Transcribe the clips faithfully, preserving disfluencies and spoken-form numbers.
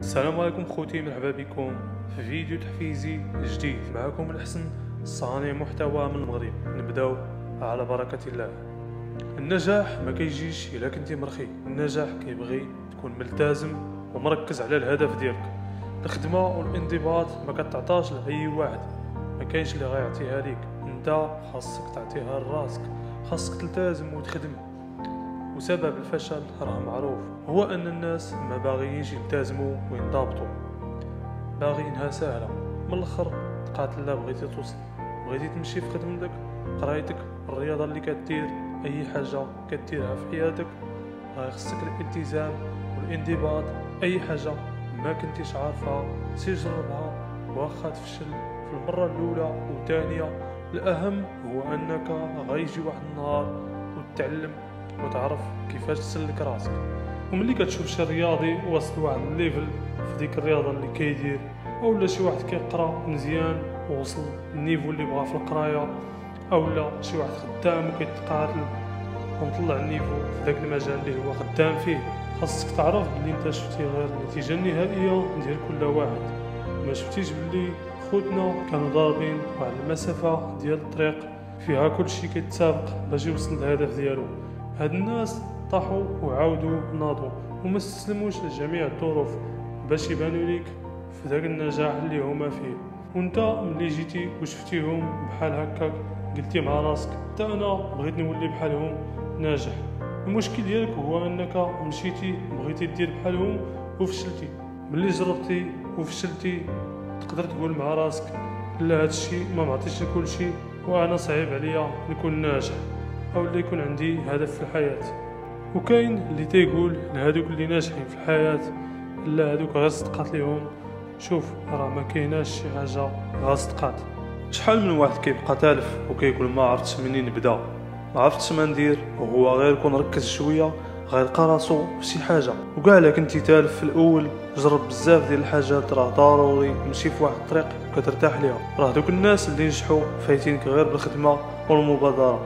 السلام عليكم خوتي، مرحبا بكم في فيديو تحفيزي جديد. معكم الحسن صانع محتوى من المغرب. نبداو على بركة الله. النجاح ما كيجيش الا كنتي مرخي، النجاح كيبغي تكون ملتزم ومركز على الهدف ديالك. الخدمة والانضباط ما كتعطاش لاي واحد، ما كاينش اللي غيعطيها ليك، انت خاصك تعطيها لراسك، خاصك تلتزم وتخدم. وسبب الفشل راه معروف، هو ان الناس ما باغيينش يلتزموا وينضبطوا، باغيينها سهله. من الاخر تقاتل، لا بغيتي توصل، بغيتي تمشي في خدمتك، قرايتك، الرياضه اللي كدير، اي حاجه كديرها في حياتك راه خصك الالتزام والانضباط. اي حاجه ما كنتيش عارفها سير جربها، واخا تفشل في المره الاولى والثانيه، الاهم هو انك غيجي واحد النهار وتتعلم وتعرف كيفاش تسلك راسك. وملي كتشوف شي رياضي واصل واحد الليفل في ديك الرياضه اللي كيدير، اولا شي واحد كيقرا مزيان ووصل النيفو اللي بغا في القرايه، اولا شي واحد خدام وكيتقاتل ومطلع النيفو في داك المجال اللي هو خدام فيه، خاصك تعرف بلي انت شفتي غير النتيجه النهائيه ديال كل واحد، ما شفتيش بلي خوتنا كانوا ضاربين واحد المسافه ديال الطريق فيها كلشي كيتسابق باش يوصل للهدف ديالو. هاد الناس طاحوا وعاودوا ناضوا وما استسلموش لجميع الظروف باش يبانوا ليك في داك النجاح اللي هما فيه. وانت ملي جيتي وشفتيهم بحال هكاك قلتي مع راسك حتى انا بغيت نولي بحالهم ناجح. المشكل ديالك هو انك مشيتي بغيتي دير بحالهم وفشلتي. ملي جربتي وفشلتي تقدر تقول مع راسك لا، هادشي ما معطيش لكلشي وانا صعيب عليا نكون ناجح او اللي يكون عندي هدف في الحياه. وكاين اللي تيقول لهذوك اللي ناجحين في الحياه لا، هذوك غير صدقات ليهم. شوف راه ما كايناش شي حاجه غير صدقات. شحال من واحد كيبقى تالف وكيقول ما عرفتش منين نبدا، ما عرفتش ما ندير، وهو غير يكون ركز شويه غيلقى راسو فشي حاجه. وكاع الا كنتي تالف في الاول جرب بزاف ديال الحاجات، راه ضروري تمشي في واحد الطريق كترتاح ليها. راه دوك الناس اللي نجحوا فايتينك غير بالخدمه والمبادره،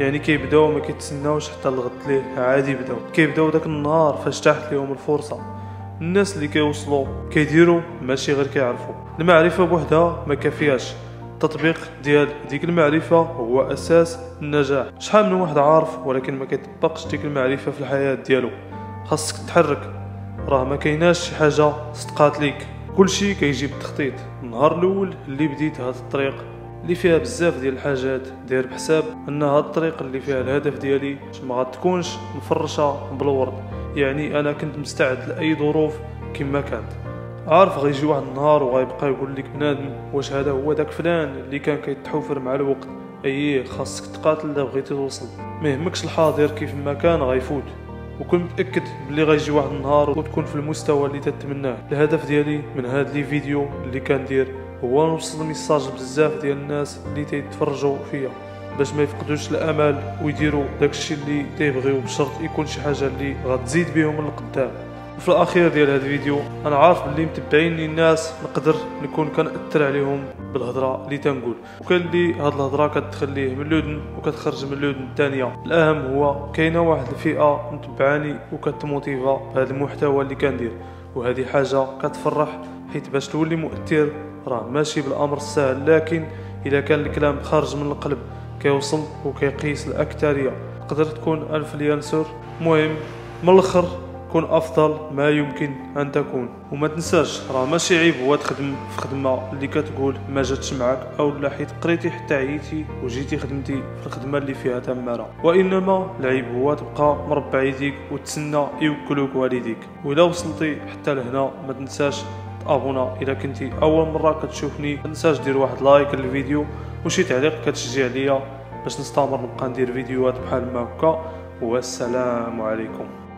يعني كيبداو ما كيتسناوش حتى الغد ليه، عادي بداو كيبداو داك النهار فاش تاحت ليهم الفرصه. الناس اللي كيوصلوا كيديروا ماشي غير كيعرفوا، المعرفه بوحدها ما كافياش، التطبيق ديال ديك المعرفه هو اساس النجاح. شحال من واحد عارف ولكن ما كيطبقش ديك المعرفه في الحياه ديالو. خاصك تحرك، راه ما كايناش شي حاجه صدقات ليك، كلشي كيجي بالتخطيط. النهار الاول اللي بديت هاد الطريق اللي فيها بزاف ديال الحاجات، داير بحساب ان هاد الطريق اللي فيها الهدف ديالي ما غتكونش مفرشه بالورد، يعني انا كنت مستعد لاي ظروف كما كانت. عارف غيجي واحد النهار وغيبقى يقول لك بنادم واش هذا هو داك فلان اللي كان كيتحوفر مع الوقت. اييه، خاصك تقاتل الا بغيتي توصل، ما يهمكش الحاضر كيف ما كان غيفوت. وكنت متاكد بلي غيجي واحد النهار وتكون في المستوى اللي تتمناه. الهدف ديالي من هاد لي فيديو اللي كندير هو نوصل ميساج بزاف ديال الناس اللي تيتفرجوا فيا باش ما يفقدوش الامل ويديروا داكشي اللي تيبغيو، بشرط يكون شي حاجه اللي غتزيد بهم للقدام. وفي الاخير ديال هذا الفيديو انا عارف باللي متبعيني الناس نقدر نكون كنأثر عليهم بالهضره اللي تنقول، وكان لي هاد الهضره كتخليه من اللودن وكتخرج من اللودن الثانيه. الاهم هو كاينه واحد الفئه متبعاني وكتموتيفا بهذا المحتوى اللي كندير، وهذه حاجه كتفرح، حيت باش تولي مؤثر راه ماشي بالامر السهل، لكن اذا كان الكلام خارج من القلب كيوصل وكيقيس الاكثريه. تقدر تكون الف ليانسور. المهم من الاخر كن افضل ما يمكن ان تكون، وما تنساش راه ماشي عيب هو تخدم في خدمه اللي كتقول ما جاتش معاك او لا حيت قريتي حتى عيتي وجيتي خدمتي في الخدمه اللي فيها تماره، وانما العيب هو تبقى مربع يديك وتسنى يوكلوك والديك. والا وصلتي حتى لهنا ما تنساش ابونا اذا كنتي اول مره كتشوفني، ما تنساش دير واحد لايك للفيديو وشي تعليق كتشجع ليا باش نستمر نبقى ندير فيديوهات بحال ما هكا. والسلام عليكم.